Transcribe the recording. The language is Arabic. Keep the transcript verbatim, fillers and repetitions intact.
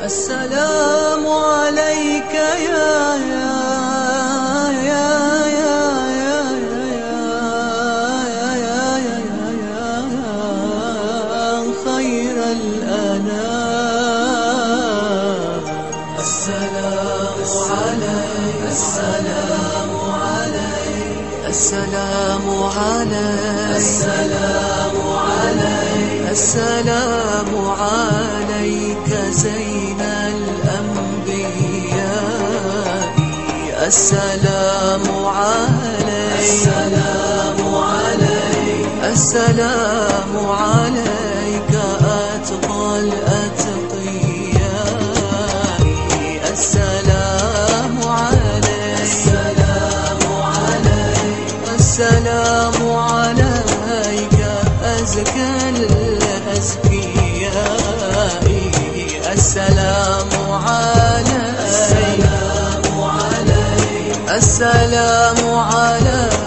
السلام عليك يا يا يا يا يا يا يا يا خير الأنام. السلام عليك السلام عليك السلام عليك السلام عليك السلام عليك زين السلام عليك السلام عليك السلام عليك أتقى الأتقياء. السلام عليك السلام عليك السلام عليك أزكى الأزكياء. السلام عليك السلام عليك السلام عليك